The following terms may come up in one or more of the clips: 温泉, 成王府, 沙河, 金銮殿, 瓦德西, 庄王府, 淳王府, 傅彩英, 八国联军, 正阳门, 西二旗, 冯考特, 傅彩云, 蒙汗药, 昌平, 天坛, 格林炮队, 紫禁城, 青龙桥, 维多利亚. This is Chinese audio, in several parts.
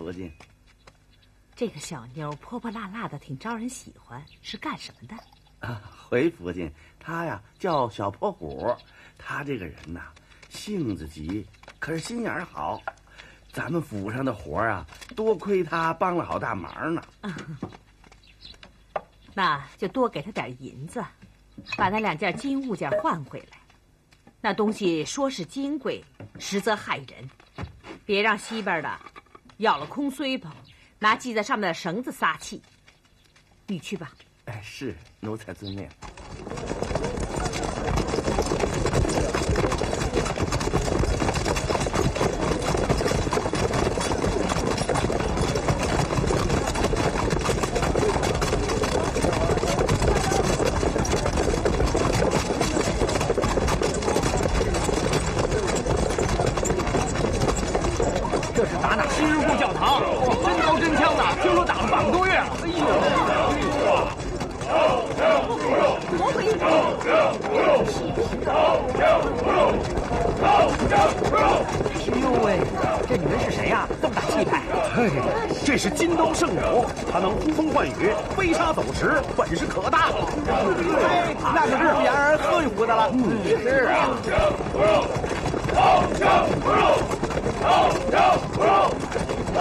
不敬。这个小妞泼泼辣辣的，挺招人喜欢，是干什么的？啊，回福晋，她呀叫小泼虎。她这个人呐，性子急，可是心眼儿好。咱们府上的活儿啊，多亏她帮了好大忙呢。那就多给她点银子，把那2件金物件换回来。 那东西说是金贵，实则害人。别让西边的咬了空蓑袍，拿系在上面的绳子撒气。你去吧。哎，是奴才遵命。行了，我说你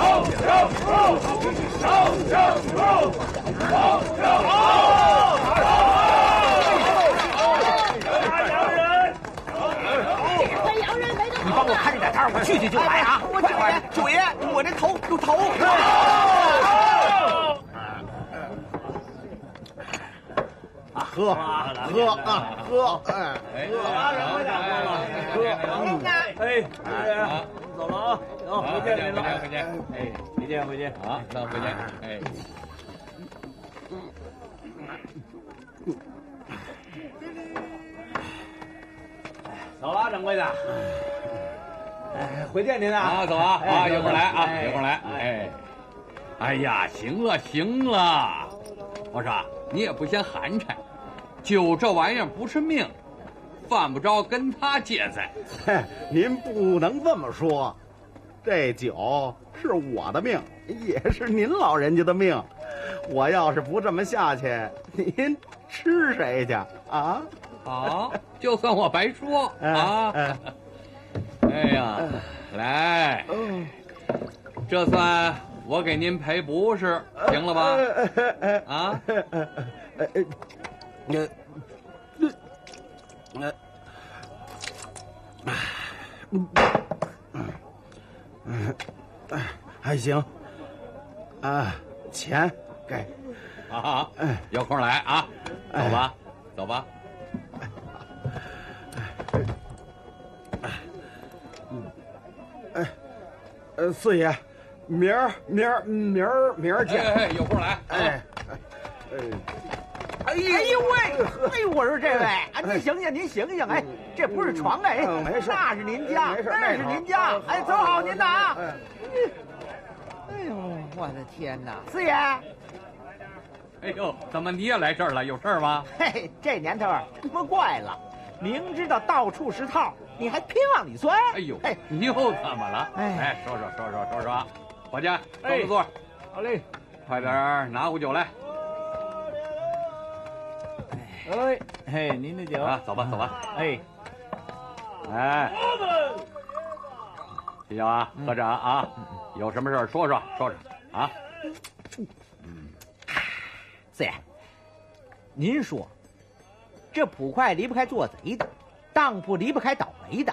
也不嫌寒碜，酒这玩意儿不是命，犯不着跟他借债。您不能这么说，这酒是我的命，也是您老人家的命。我要是不这么下去，您吃谁去啊？好，就算我白说啊！哎呀，来，这算。 我给您赔不是，行了吧？啊？还行啊，钱给。好好，有空来啊，走吧，走吧。四爷。 明儿见，有空来。哎呦喂！哎呦，我说这位，啊，您醒醒，您醒醒！哎，这不是床哎，没事，那是您家，那是您家。哎，走好您的啊！哎呦，我的天哪！四爷，哎呦，怎么你也来这儿了？有事儿吗？嘿，这年头多怪了，明知道到处是套，你还偏往里钻。哎呦，哎，你又怎么了？哎，说。 伙计，坐着坐。好嘞，快点拿壶酒来。哎，嘿，您的酒啊，走吧，走吧。哎，哎，秦小啊，喝着啊，有什么事说啊。四爷，您说，这捕快离不开做贼的，当铺离不开倒霉的。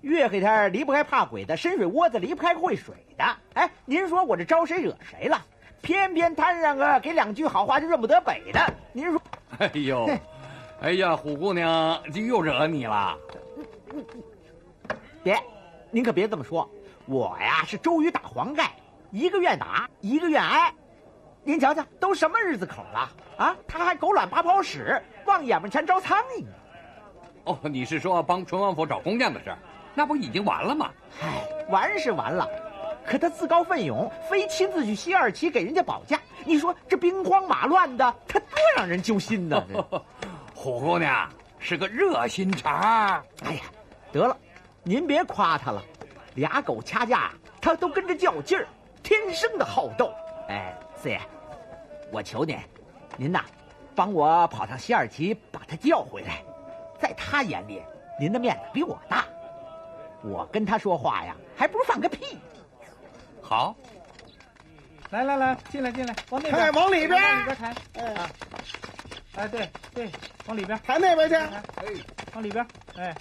月黑天离不开怕鬼的，深水窝子离不开会水的。哎，您说我这招谁惹谁了？偏偏摊上个给2句好话就认不得北的。您说，哎呦，哎呀，虎姑娘就又惹你了。别，您可别这么说，我呀是周瑜打黄盖，一个愿打，一个愿挨。您瞧瞧，都什么日子口了啊？他还狗懒扒泡屎，往眼巴前招苍蝇。哦，你是说帮淳王府找工匠的事儿？ 那不已经完了吗？唉，完是完了，可他自告奋勇，非亲自去西二旗给人家保驾。你说这兵荒马乱的，他多让人揪心呢！虎姑娘是个热心肠。哎呀，得了，您别夸他了，俩狗掐架，他都跟着较劲儿。天生的好斗。哎，四爷，我求您，您呐，帮我跑上西二旗把他叫回来。在他眼里，您的面子比我大，我跟他说话呀，还不如放个屁。好，来来来，进来进来，往那边，哎，往里边，往里边抬。哎，啊，哎，对对，往里边抬那边去。哎，往里边，哎。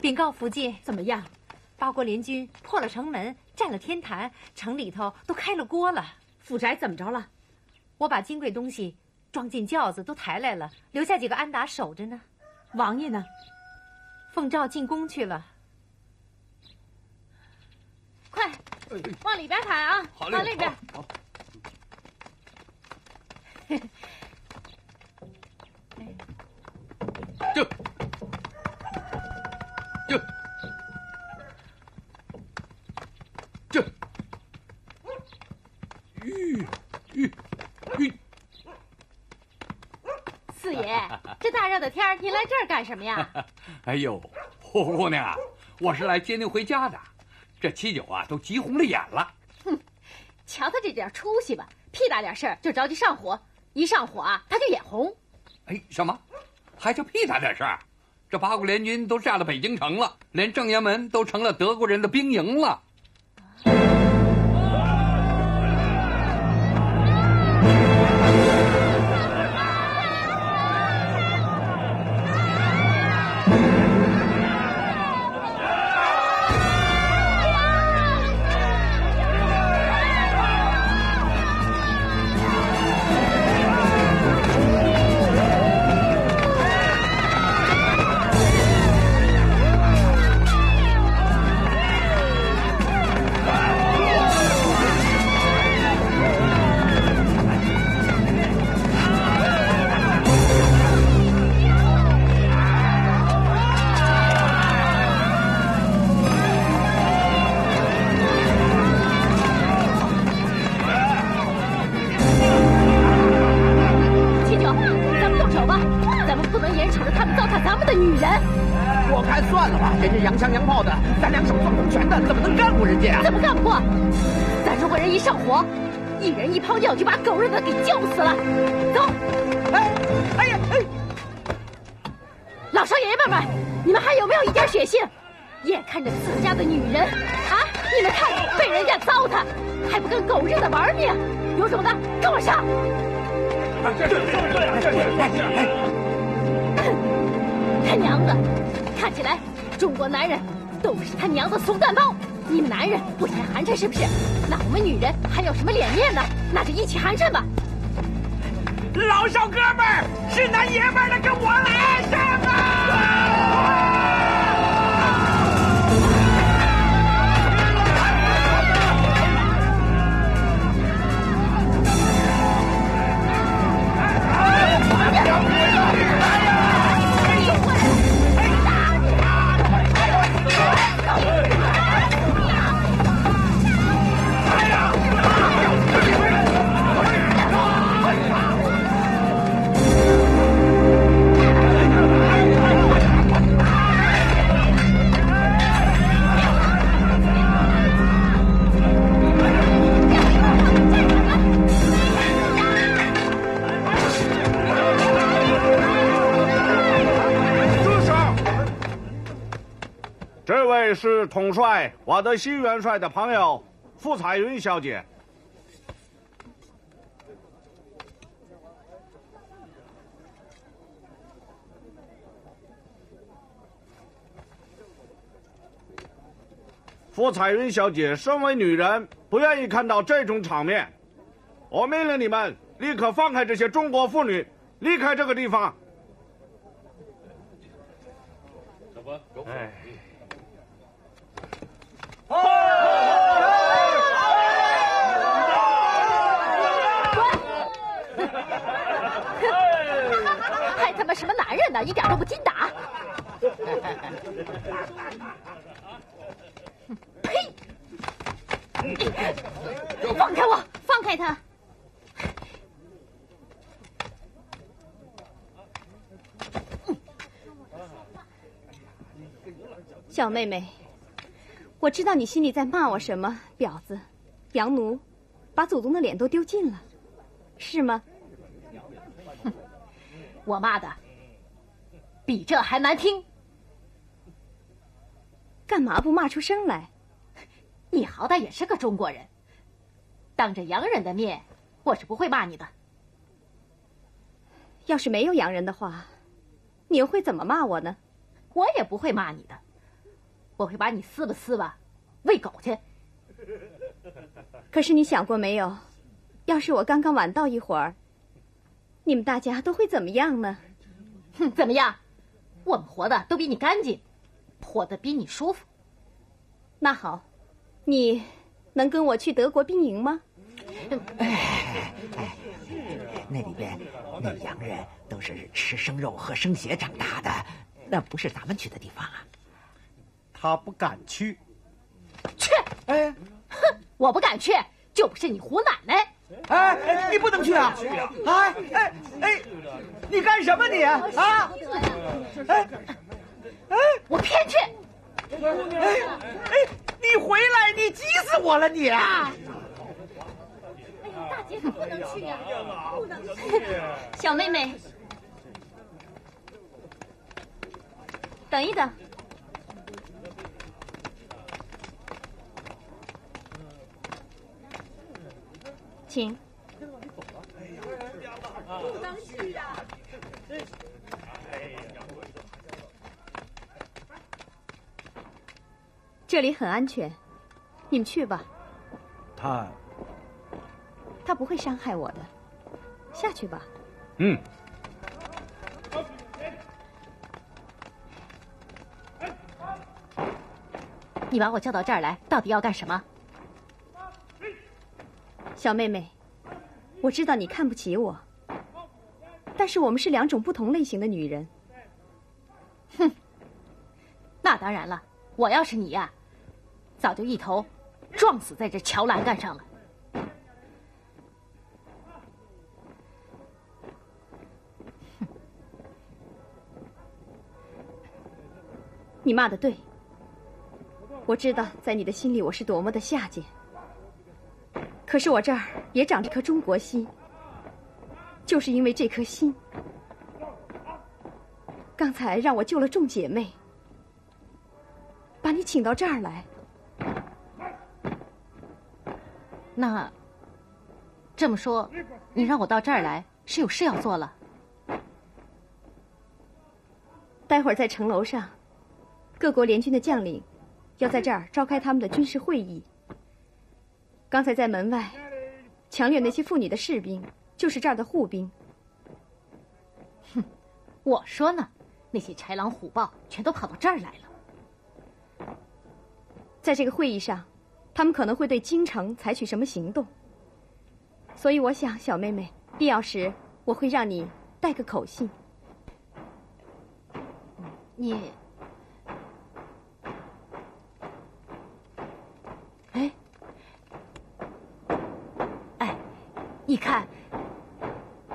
禀告福晋，怎么样？八国联军破了城门，占了天坛，城里头都开了锅了。府宅怎么着了？我把金贵东西装进轿子，都抬来了，留下几个安达守着呢。王爷呢？奉诏进宫去了。快，往里边抬啊！往里边。好。这。 四爷，这大热的天儿，您来这儿干什么呀？哎呦，霍姑娘啊，我是来接您回家的。这七九啊，都急红了眼了。哼，瞧他这点出息吧，屁大点事儿就着急上火，一上火啊，他就眼红。哎，什么？还叫屁大点事儿？ 这八国联军都炸了北京城了，连正阳门都成了德国人的兵营了。是统帅，我的新元帅的朋友傅彩云小姐。傅彩云小姐身为女人，不愿意看到这种场面。我命令你们立刻放开这些中国妇女，离开这个地方。哎。 滚！还他妈什么男人呢？一点都不禁打！呸！放开我！放开他！小妹妹，我知道你心里在骂我什么，婊子、洋奴，把祖宗的脸都丢尽了，是吗？哼，我骂的比这还难听。干嘛不骂出声来？你好歹也是个中国人，当着洋人的面，我是不会骂你的。要是没有洋人的话，你又会怎么骂我呢？我也不会骂你的，我会把你撕吧撕吧，喂狗去。可是你想过没有，要是我刚刚晚到一会儿，你们大家都会怎么样呢？哼，怎么样？我们活的都比你干净，活的比你舒服。那好，你能跟我去德国兵营吗？哎，那里边那洋人都是吃生肉喝生血长大的，那不是咱们去的地方啊。他不敢去。去！哎，哼，我不敢去，就不是你胡奶奶。哎，你不能去啊！哎，你干什么你啊？哎，我偏去！哎，你回来，你急死我了你啊！哎呀，大姐不能去呀，不能去！小妹妹，等一等。请。不能去啊！这里很安全，你们去吧。他不会伤害我的，下去吧。嗯。你把我叫到这儿来，到底要干什么？小妹妹，我知道你看不起我，但是我们是两种不同类型的女人。哼，那当然了，我要是你呀，早就一头撞死在这桥栏杆上了。你骂的对，我知道在你的心里我是多么的下贱。可是我这儿也长着颗中国心，就是因为这颗心，刚才让我救了众姐妹，把你请到这儿来。那，这么说，你让我到这儿来是有事要做了？待会儿在城楼上，各国联军的将领要在这儿召开他们的军事会议。刚才在门外强掠那些妇女的士兵，就是这儿的护兵。哼，我说呢，那些豺狼虎豹全都跑到这儿来了。在这个会议上，他们可能会对京城采取什么行动，所以我想，小妹妹，必要时我会让你带个口信。你。你看，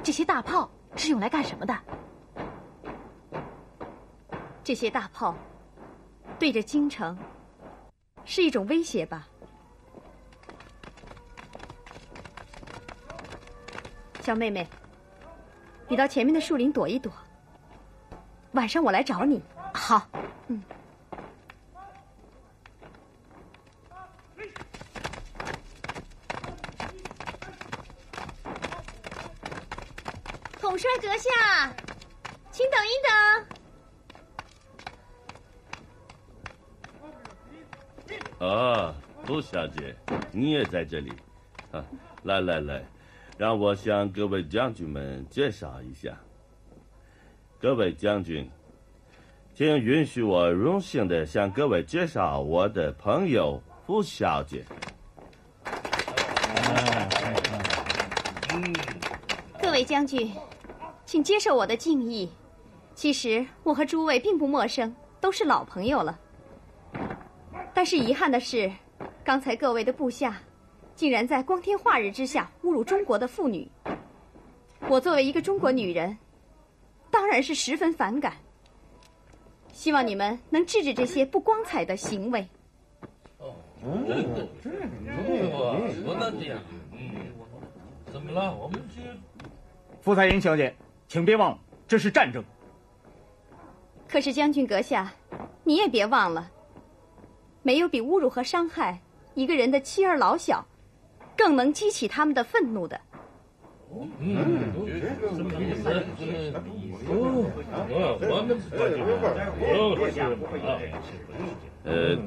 这些大炮是用来干什么的？这些大炮对着京城是一种威胁吧？小妹妹，你到前面的树林躲一躲，晚上我来找你。好，嗯。统帅阁下，请等一等。啊，杜小姐，你也在这里啊！来，让我向各位将军们介绍一下。各位将军，请允许我荣幸地向各位介绍我的朋友傅小姐。各位将军。请接受我的敬意。其实我和诸位并不陌生，都是老朋友了。但是遗憾的是，刚才各位的部下竟然在光天化日之下侮辱中国的妇女。我作为一个中国女人，当然是十分反感。希望你们能制止这些不光彩的行为。哦，怎么了？我们去。傅彩英小姐，请别忘了，这是战争。可是将军阁下，你也别忘了，没有比侮辱和伤害一个人的妻儿老小，更能激起他们的愤怒的。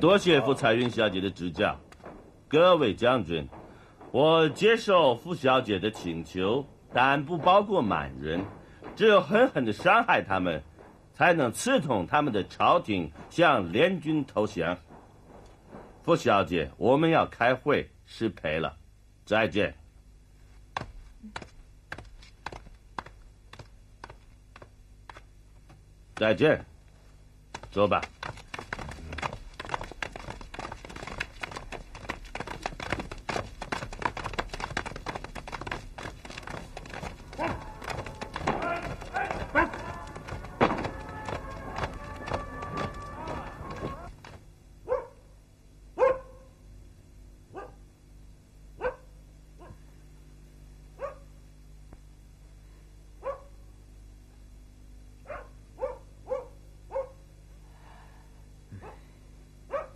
多谢傅彩云小姐的指教，各位将军，我接受傅小姐的请求，但不包括满人，只有狠狠的伤害他们，才能刺痛他们的朝廷向联军投降。傅小姐，我们要开会，失陪了，再见。 再见，走吧。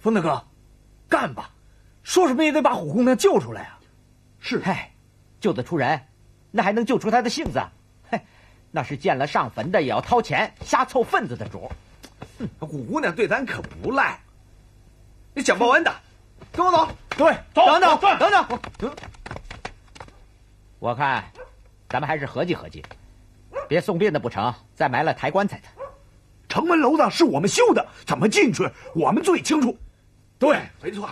风大哥，干吧，说什么也得把虎姑娘救出来啊！是，哎，救得出人，那还能救出他的性子？嘿，那是见了上坟的也要掏钱瞎凑份子的主。虎姑娘对咱可不赖。你蒋报恩的，跟我走。对，走。等等，等等。我看，咱们还是合计合计，别送殡的不成，再埋了抬棺材的。城门楼子是我们修的，怎么进去，我们最清楚。 对，没错。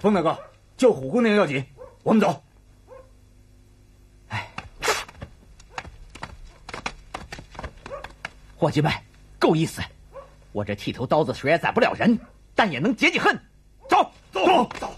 风大哥，救虎姑娘要紧，我们走。哎，伙计们，够意思！我这剃头刀子虽然宰不了人，但也能解解恨。走，走，走。走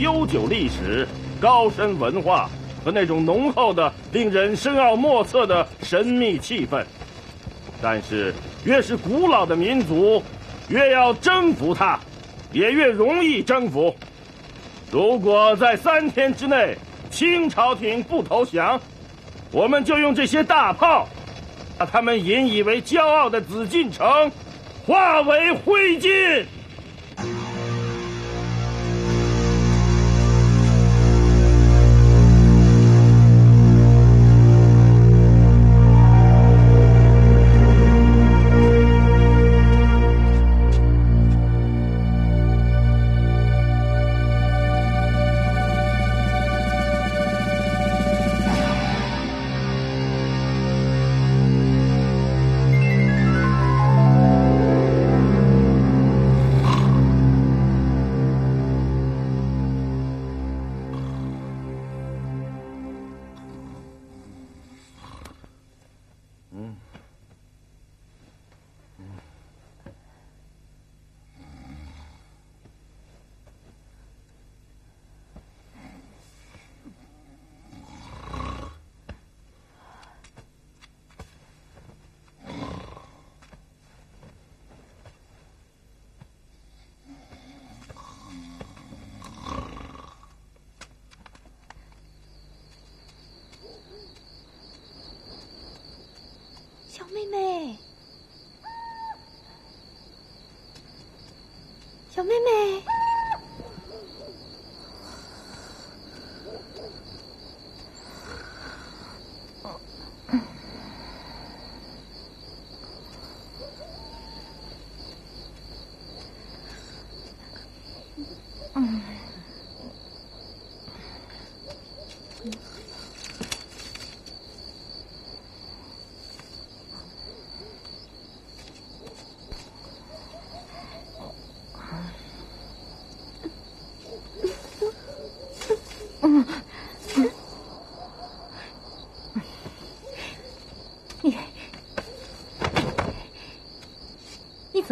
悠久历史、高深文化和那种浓厚的、令人深奥莫测的神秘气氛，但是越是古老的民族，越要征服它，也越容易征服。如果在3天之内清朝廷不投降，我们就用这些大炮，把他们引以为骄傲的紫禁城化为灰烬。 小妹妹，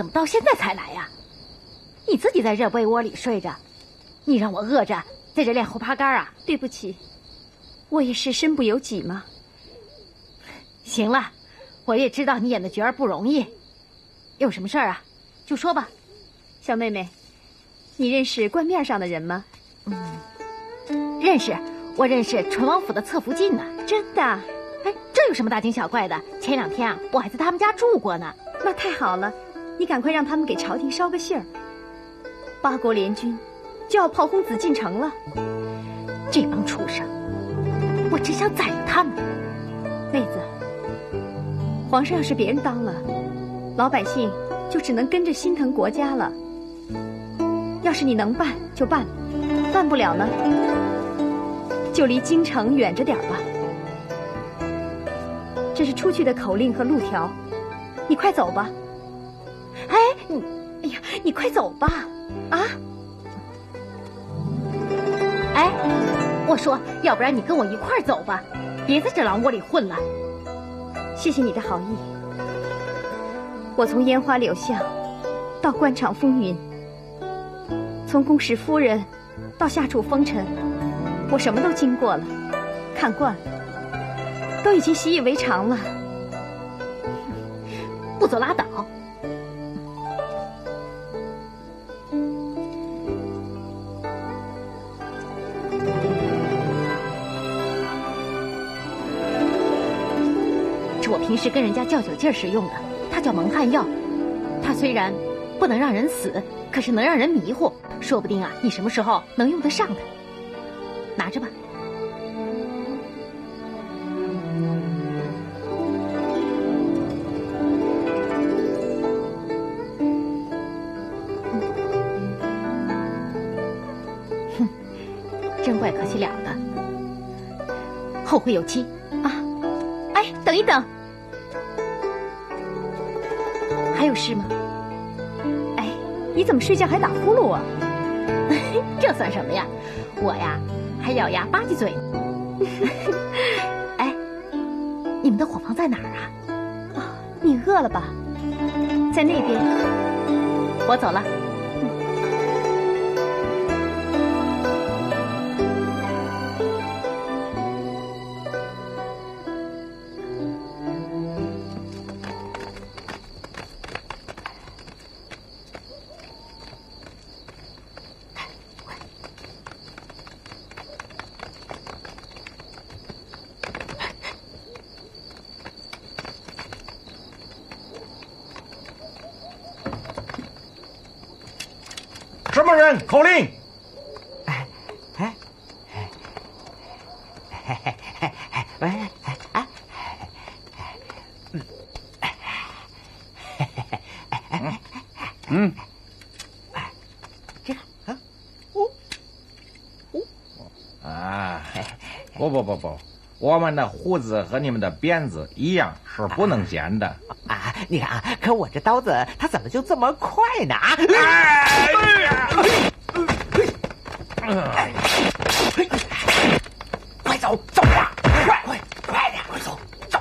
怎么到现在才来呀？你自己在这被窝里睡着，你让我饿着在这练胡耙杆啊？对不起，我也是身不由己嘛。行了，我也知道你演的角儿不容易，有什么事儿啊，就说吧。小妹妹，你认识冠面上的人吗？嗯，认识，我认识淳王府的侧福晋呢。真的？哎，这有什么大惊小怪的？前两天啊，我还在他们家住过呢。那太好了，你赶快让他们给朝廷捎个信儿。八国联军就要炮轰紫禁城了，这帮畜生，我只想宰了他们。妹子，皇上要是别人当了，老百姓就只能跟着心疼国家了。要是你能办就办，办不了呢，就离京城远着点吧。这是出去的口令和路条，你快走吧。哎，你快走吧！啊！哎，我说，要不然你跟我一块儿走吧，别在这狼窝里混了。谢谢你的好意。我从烟花柳巷到官场风云，从宫使夫人到下处风尘，我什么都经过了，看惯了，都已经习以为常了。不走拉倒。平时跟人家较酒劲儿时用的，它叫蒙汗药。它虽然不能让人死，可是能让人迷糊，说不定啊，你什么时候能用得上它。拿着吧。哼，真怪可惜了的，后会有期啊！哎，等一等。还有事吗？哎，你怎么睡觉还打呼噜啊？这算什么呀？我呀，还咬牙吧唧嘴。哎，你们的伙房在哪儿啊？哦，你饿了吧？在那边。我走了。什么人？口令！这个啊，不，我们的胡子和你们的鞭子一样，是不能剪的。你看啊，可我这刀子它怎么就这么快呢？啊！快走，走呀！快点，快走，走！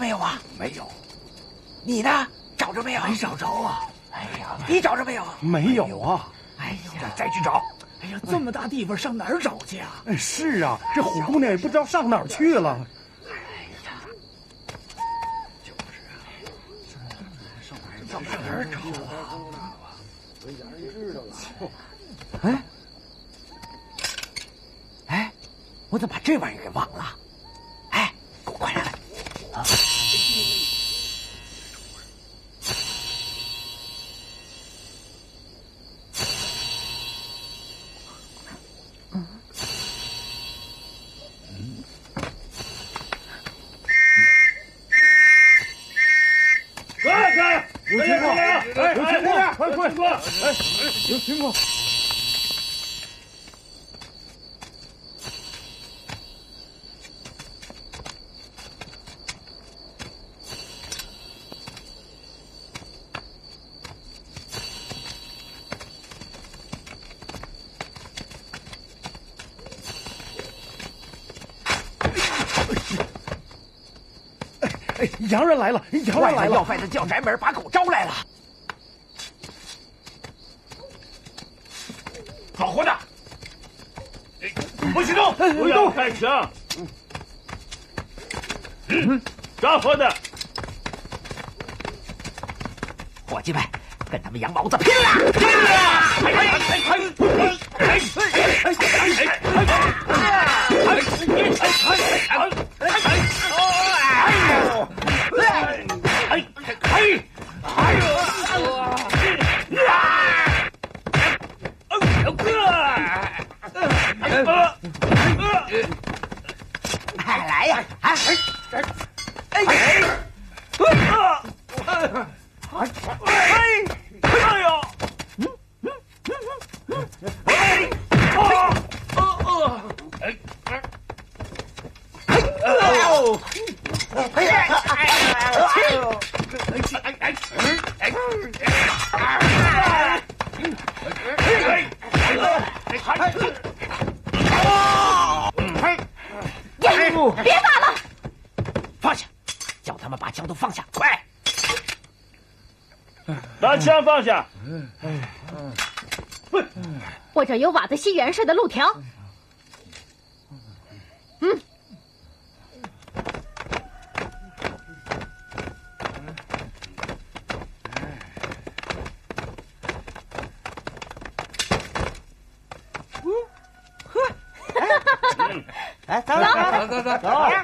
没有啊？没有。你呢？找着没有？没找着啊！哎呀，你找着没有？没有啊！哎呀，再去找！哎呀，这么大地方上哪儿找去啊？是啊，这虎姑娘也不知道上哪儿去了。哎呀，就是啊，上哪儿找啊？回家就知道了。哎，我怎么把这玩意儿给忘了？哎，给我快来！啊！有情况！有情况！快快快！哎，有情况！ 洋人来了！洋人来了！要饭的叫宅门把狗招来了。好活的！不许动！不要开枪！抓活的！伙计们，跟他们洋毛子拼了！拼了！ 来呀！别打了！放下，叫他们把枪都放下，快！把枪放下！我这有瓦子西元帅的路条。嗯。 走！来，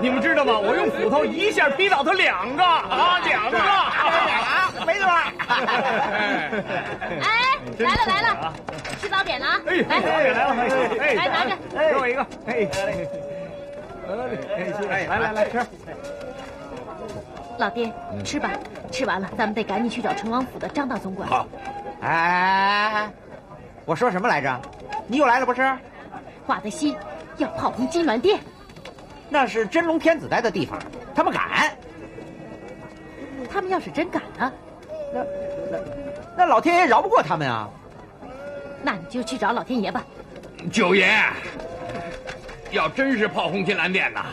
你们知道吗？我用斧头一下劈倒他两个啊，两个啊，没错。哎，来了来了，吃早点了啊！哎，来了，来拿着，给我一个，哎。 来，吃。老爹，吃吧，吃完了咱们得赶紧去找成王府的张大总管。好。哎，我说什么来着？你又来了不是？瓦德西要炮轰金銮殿，那是真龙天子待的地方，他们敢？他们要是真敢呢？那老天爷饶不过他们啊！那你就去找老天爷吧。九爷。 要真是炮轰金銮殿呐，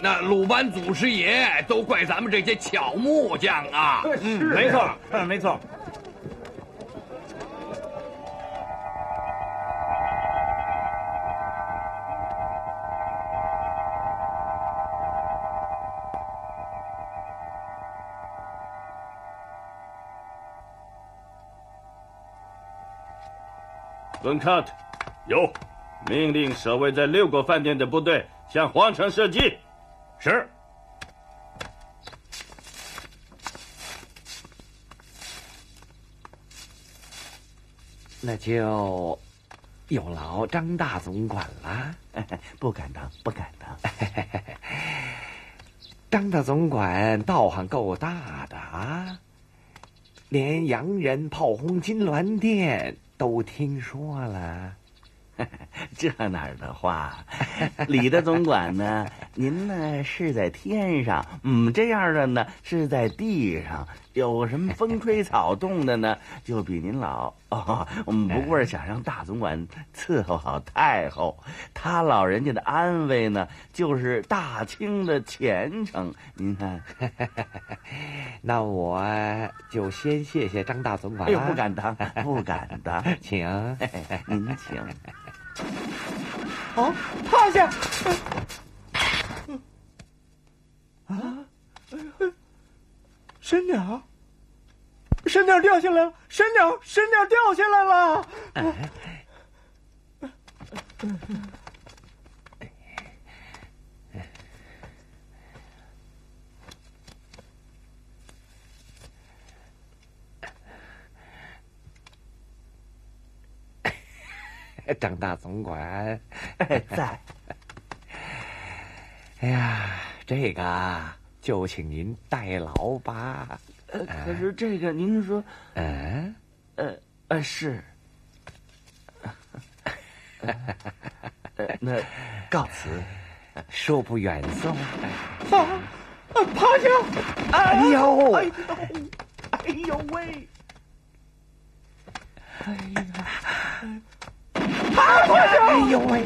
那鲁班祖师爷都怪咱们这些巧木匠啊！没错，没错。文康，有。 命令守卫在6个饭店的部队向皇城射击。是。那就有劳张大总管了。不敢当，不敢当。张大总管道行够大的啊，连洋人炮轰金銮殿都听说了。 这哪儿的话，李大总管呢？您呢是在天上，这样的呢是在地上。有什么风吹草动的呢，就比您老。我们不过是想让大总管伺候好太后，他老人家的安危呢，就是大清的前程。您看，那我就先谢谢张大总管。哎呦，不敢当，不敢当，请您请。 哦，趴下！啊！神鸟，神鸟掉下来了！神鸟掉下来了！张大总管在。哎呀，这个就请您代劳吧。可是这个您说，是。那告辞，恕不远送。啊，趴下！哎呦，哎呦，哎呦喂！哎呀，趴下！哎呦喂！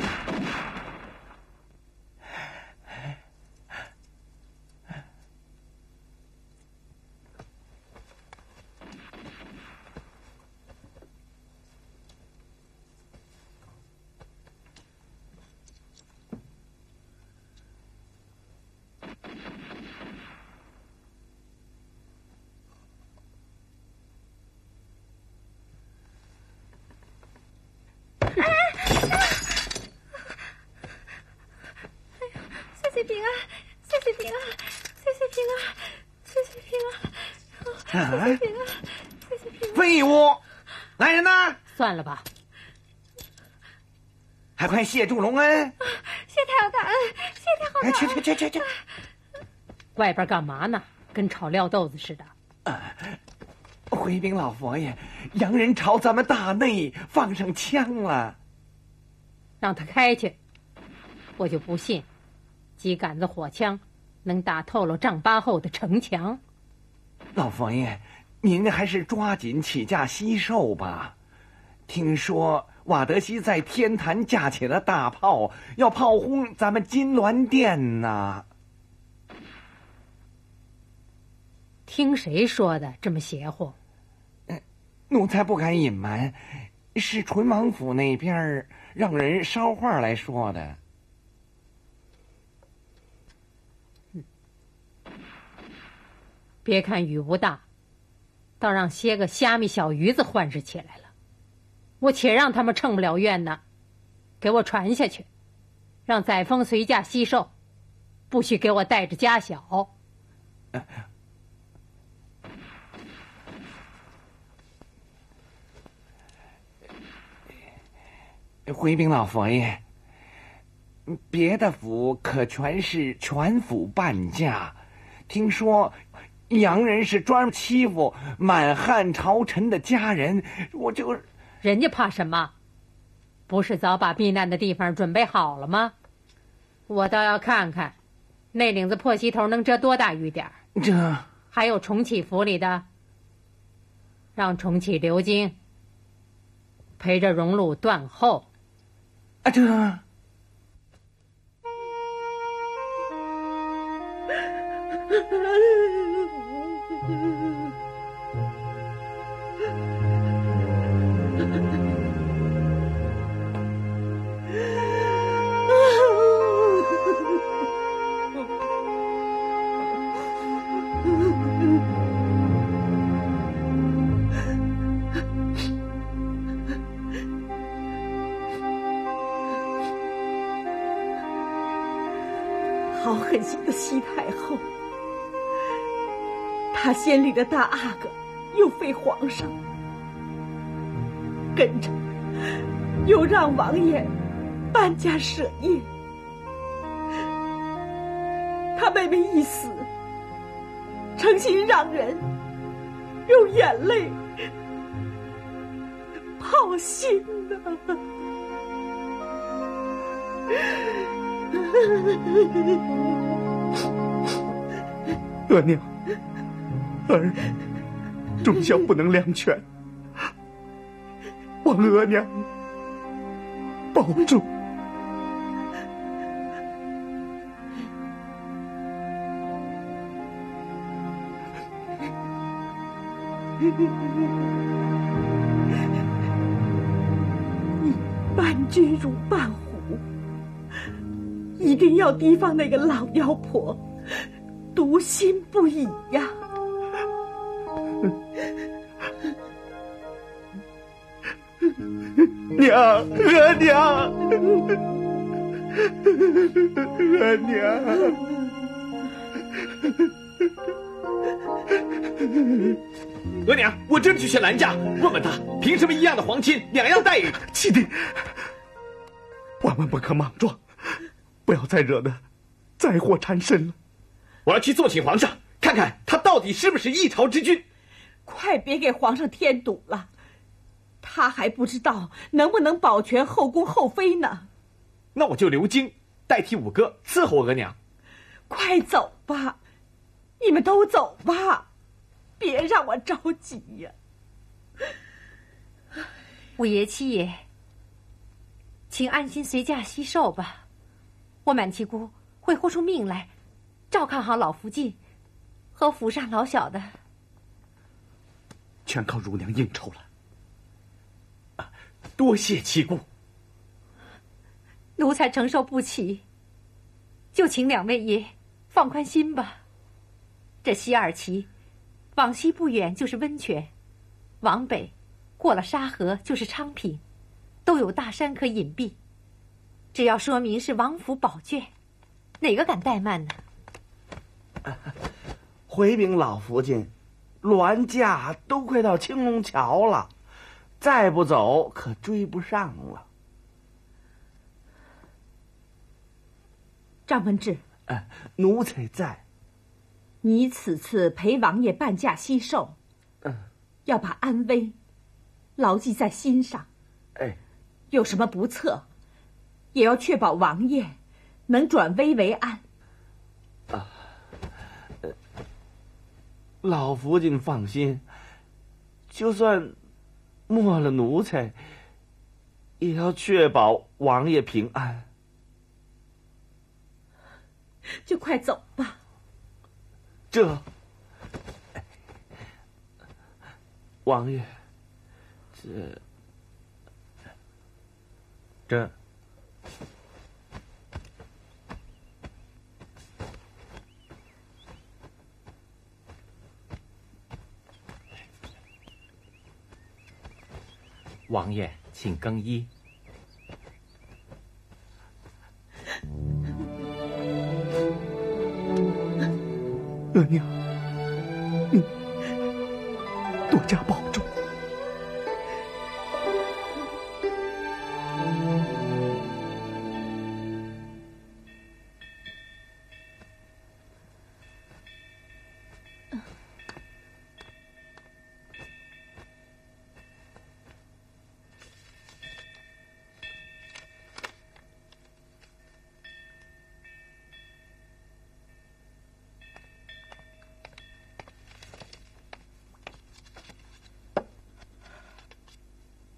算了吧，还快谢主隆恩！谢太后大恩，谢太后大恩！去！外边干嘛呢？跟炒料豆子似的。回禀老佛爷，洋人朝咱们大内放上枪了。让他开去，我就不信，几杆子火枪能打透了丈八后的城墙。老佛爷，您还是抓紧起驾西狩吧。听说瓦德西在天坛架起了大炮，要炮轰咱们金銮殿呢。听谁说的这么邪乎？奴才不敢隐瞒，是淳王府那边让人捎话来说的。别看雨不大，倒让些个虾米小鱼子换食起来了。我且让他们乘不了怨呢，给我传下去，让载沣随驾西狩，不许给我带着家小。回禀老佛爷，别的府可全是全府半价，听说洋人是专门欺负满汉朝臣的家人，我就。人家怕什么？不是早把避难的地方准备好了吗？我倒要看看，那领子破西头能遮多大雨点儿。这还有重启府里的，让重启、刘京陪着荣禄、断后。这。好狠心的西太后，她先立了大阿哥，又废皇上，跟着又让王爷搬家舍业，他妹妹一死，诚心让人用眼泪泡心的。额娘，儿终宵不能两全，望额娘保重。你伴君如伴虎，一定要提防那个老妖婆，毒心不已呀。娘，额娘，额娘，额娘，我真去拦驾，问问他凭什么一样的皇亲两样待遇。七弟，万万不可莽撞，不要再惹得灾祸缠身了。我要去奏请皇上，看看他到底是不是一朝之君。快别给皇上添堵了，他还不知道能不能保全后宫后妃呢。那我就留京，代替五哥伺候额娘。快走吧，你们都走吧，别让我着急呀。五爷、七爷，请安心随驾西狩吧。我满七姑会豁出命来，照看好老福晋和府上老小的。全靠乳娘应酬了。啊，多谢七姑。奴才承受不起，就请两位爷放宽心吧。这西二旗，往西不远就是温泉，往北过了沙河就是昌平，都有大山可隐蔽。只要说明是王府宝卷，哪个敢怠慢呢？回禀老福晋，銮驾都快到青龙桥了，再不走可追不上了。张文志，奴才在。你此次陪王爷伴驾西狩，要把安危牢记在心上。哎，有什么不测，也要确保王爷能转危为安。啊，老福晋放心，就算没了奴才，也要确保王爷平安。就快走吧。这，王爷，这，王爷，请更衣。额娘，多加保重。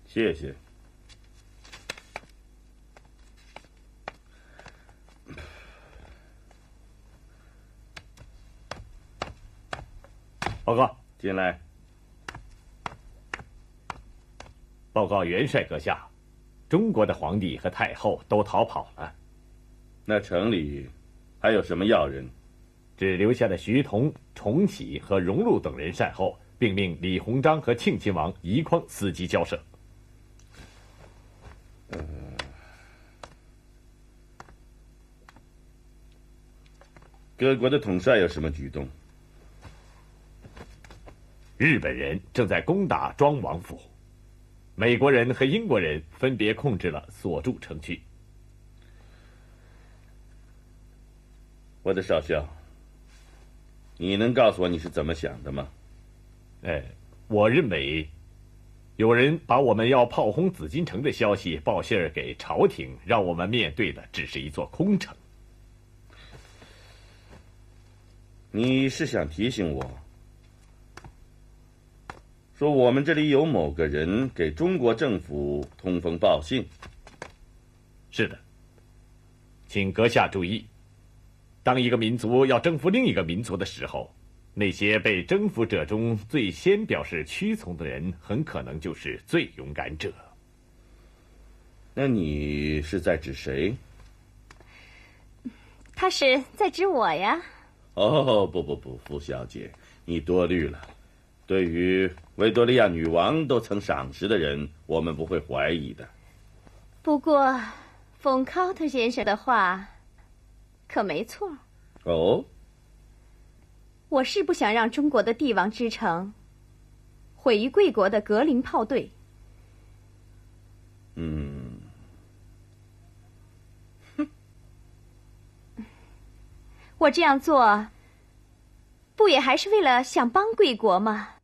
谢谢。报告，进来。报告元帅阁下，中国的皇帝和太后都逃跑了。那城里还有什么要人？只留下了徐桐、重启和荣禄等人善后，并命李鸿章和庆亲王宜匡伺机交涉。各国的统帅有什么举动？日本人正在攻打庄王府，美国人和英国人分别控制了所住城区。我的少校，你能告诉我你是怎么想的吗？我认为有人把我们要炮轰紫禁城的消息报信儿给朝廷，让我们面对的只是一座空城。你是想提醒我，说我们这里有某个人给中国政府通风报信？是的，请阁下注意，当一个民族要征服另一个民族的时候，那些被征服者中最先表示屈从的人，很可能就是最勇敢者。那你是在指谁？他是在指我呀。哦，不，傅小姐，你多虑了。对于维多利亚女王都曾赏识的人，我们不会怀疑的。不过，冯考特先生的话可没错。哦，我是不想让中国的帝王之城毁于贵国的格林炮队。我这样做，不也还是为了想帮贵国吗？